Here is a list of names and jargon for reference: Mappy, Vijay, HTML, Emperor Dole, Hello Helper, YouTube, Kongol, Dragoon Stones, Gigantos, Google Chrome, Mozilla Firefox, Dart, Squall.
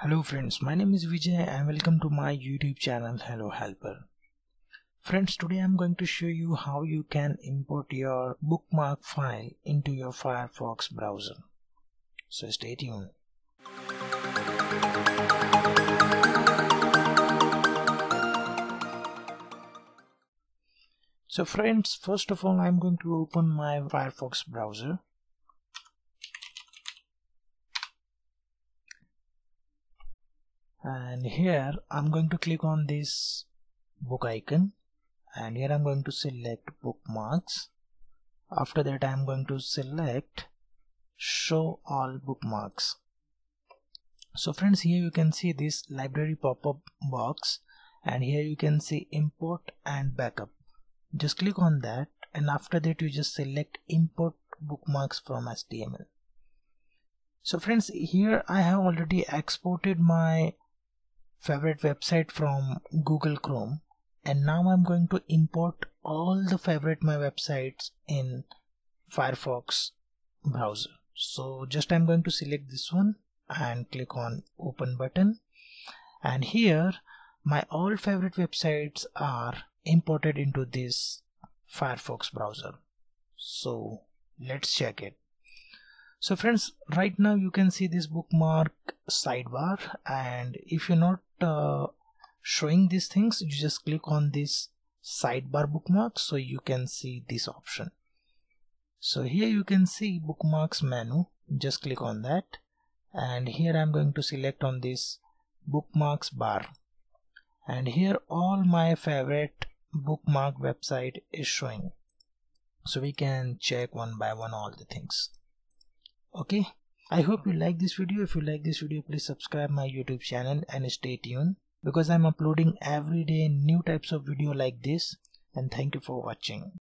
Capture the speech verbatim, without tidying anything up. Hello friends, my name is Vijay and welcome to my YouTube channel Hello Helper. Friends, today I'm going to show you how you can import your bookmark file into your Firefox browser. So stay tuned. So friends, first of all I'm going to open my Firefox browser. And here I'm going to click on this book icon and here I'm going to select bookmarks. After that I'm going to select show all bookmarks. So friends, here you can see this library pop-up box and here you can see import and backup. Just click on that and after that you just select import bookmarks from H T M L. So friends, here I have already exported my favorite website from Google Chrome and now I'm going to import all the favorite my websites in Firefox browser. So just I'm going to select this one and click on open button and here my all favorite websites are imported into this Firefox browser. So let's check it. So friends, right now you can see this bookmark sidebar and if you're not uh, showing these things, you just click on this sidebar bookmark so you can see this option. So here you can see bookmarks menu, just click on that and here I'm going to select on this bookmarks bar and here all my favorite bookmark website is showing. So we can check one by one all the things. Okay, I hope you like this video. If you like this video, please subscribe my YouTube channel and stay tuned because I'm uploading every day new types of video like this, and thank you for watching.